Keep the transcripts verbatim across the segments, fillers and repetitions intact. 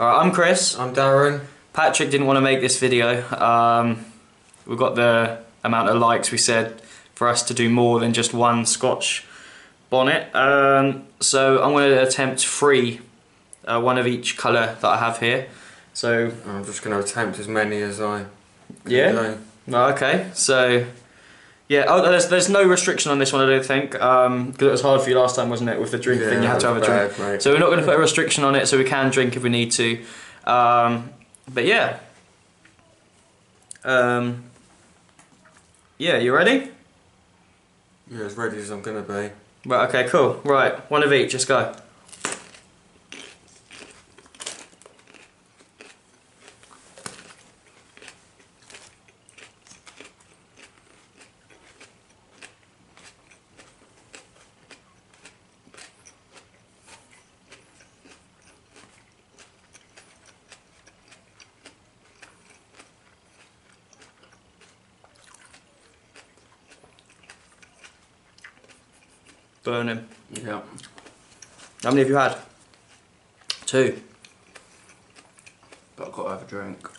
Alright, I'm Chris. I'm Darren. Patrick didn't want to make this video. Um, we've got the amount of likes we said for us to do more than just one Scotch bonnet. Um, so I'm going to attempt three, uh, one of each colour that I have here. So I'm just going to attempt as many as I can yeah? do. No, okay, so yeah, oh, there's, there's no restriction on this one, I don't think, because um, it was hard for you last time, wasn't it, with the drink yeah, thing, you had to have a drink. Mate. So we're not going to put a restriction on it, so we can drink if we need to. Um, but yeah. Um, yeah, you ready? Yeah, as ready as I'm going to be. Right, okay, cool. Right, one of each, let's go. Burning. Yeah. How many have you had? Two. But I've got to have a drink.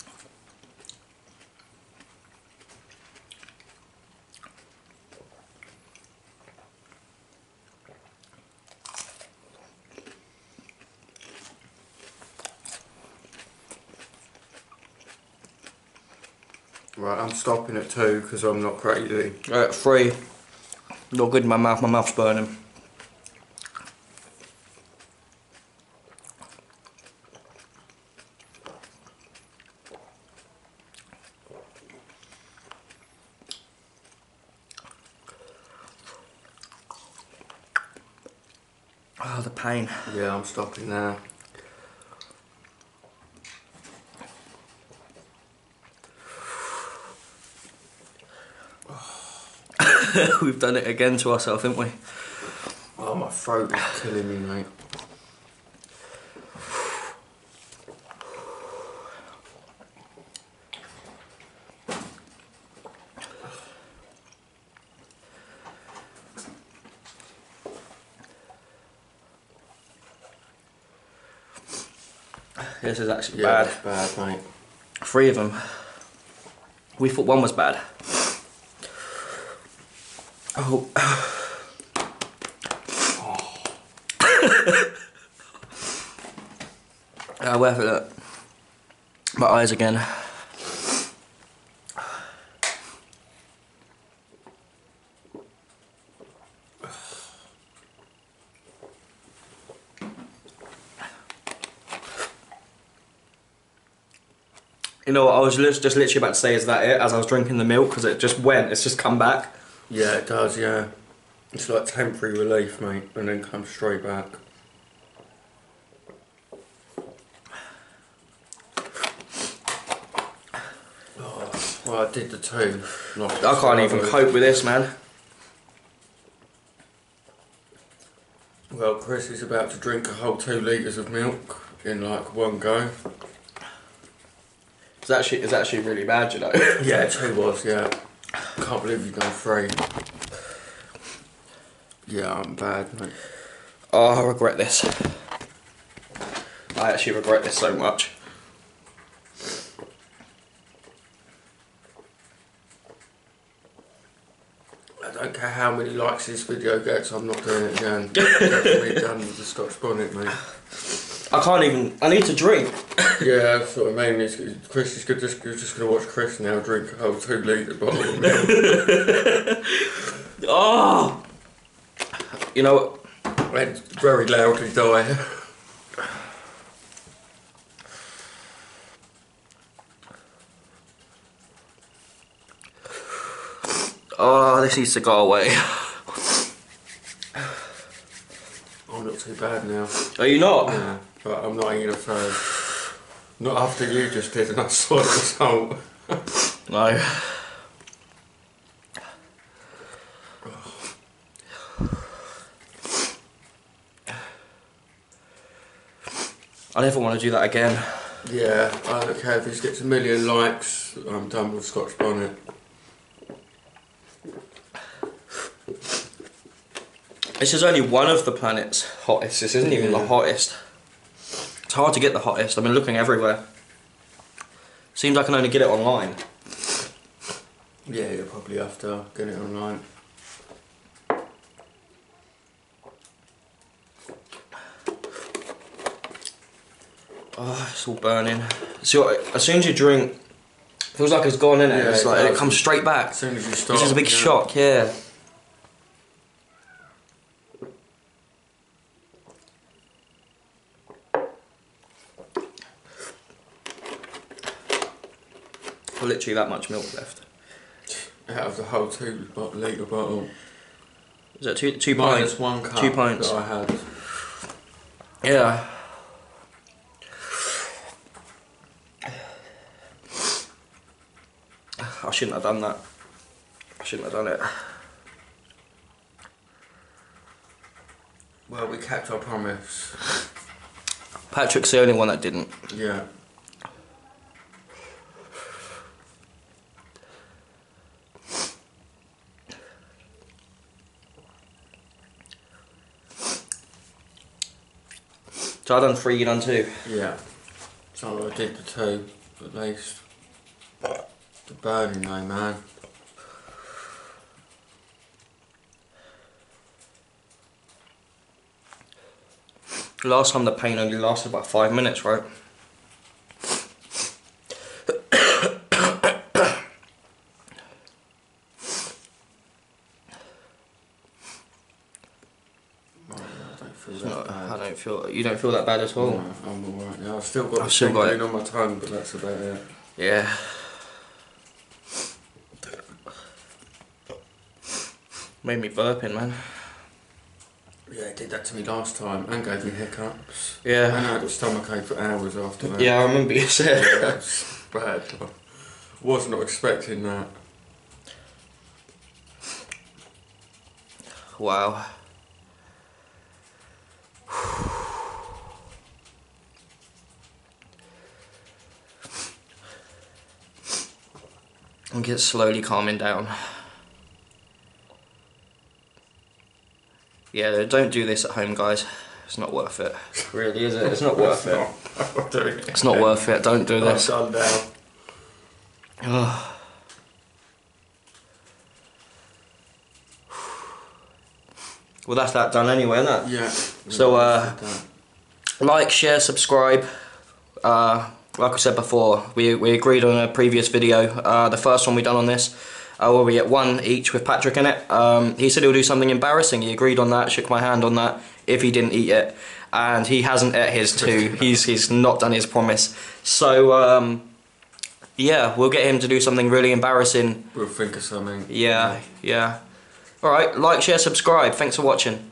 Right, I'm stopping at two because I'm not crazy. Right, at three. Not good in my mouth, my mouth's burning. Oh, the pain. Yeah, I'm stopping now. We've done it again to ourselves, haven't we? Oh, my throat is killing me, mate. This is actually yeah, bad. It's bad, mate. Three of them. We thought one was bad. Oh. Oh. I worth it, look. My eyes again. You know what, I was just literally about to say, is that it? As I was drinking the milk, because it just went, it's just come back. Yeah, it does, yeah. It's like temporary relief, mate, and then comes straight back. Oh, well, I did the two. Not I can't even cope with this, man. Well, Chris is about to drink a whole two litres of milk in like one go. It's actually, it's actually really bad, you know. Yeah, two was, yeah. I can't believe you've gone free. Yeah, I'm bad, mate. Oh, I regret this. I actually regret this so much. I don't care how many likes this video gets, I'm not doing it again. I'm definitely done with the Scotch bonnet, mate. I can't even, I need to drink. Yeah, that's what I mean. It's, Chris is good, just, you're just going to watch Chris now drink a whole two litre bottle of milk. Oh! You know, and very loudly die. Oh, this needs to go away. I'm not too bad now. Are you not? Yeah, but I'm not eating a third. Not after you just did, and I saw the result. No. I never want to do that again. Yeah, I don't care if this gets a million likes, I'm done with Scotch bonnet. This is only one of the planet's hottest, this isn't yeah. even the hottest. It's hard to get the hottest. I've been looking everywhere. Seems I can only get it online. Yeah, you'll probably have to get it online. Oh, it's all burning. See, as soon as you drink, it feels like it's gone in it. Yeah, it's it like, it comes straight back. As soon as you stop. Which is a big yeah. shock, yeah. Literally that much milk left. Out of the whole two litre bottle. Is that two, two pints? One cup two pints. That I had. Yeah. I shouldn't have done that. I shouldn't have done it. Well, we kept our promise. Patrick's the only one that didn't. Yeah. So I done three, you done two? Yeah. So I did the two, at least. The burning though, man. Last time the pain only lasted about five minutes, right? You don't feel that bad at all? No, I'm alright now. I've still got I've the still got it. on my tongue, but that's about it. Yeah. Made me burping, man. Yeah, it did that to me last time and gave me hiccups. Yeah. And I had a stomachache for hours after that. Yeah, I remember you said. Yeah, that was bad. I was not expecting that. Wow. I think it's slowly calming down. Yeah, don't do this at home, guys. It's not worth it. Really, is it? It's not worth it. Not, it. It's not worth it. Don't do this. I'm done now. Well, that's that done anyway, isn't it? Yeah. So, uh, like, share, subscribe. Uh, like I said before, we, we agreed on a previous video, uh, the first one we done on this, uh, where we get one each with Patrick in it. Um, he said he'll do something embarrassing. He agreed on that, shook my hand on that, if he didn't eat it. And he hasn't ate his too. He's, he's not done his promise. So, um, yeah, we'll get him to do something really embarrassing. We'll think of something. Yeah, yeah. Alright, like, share, subscribe. Thanks for watching.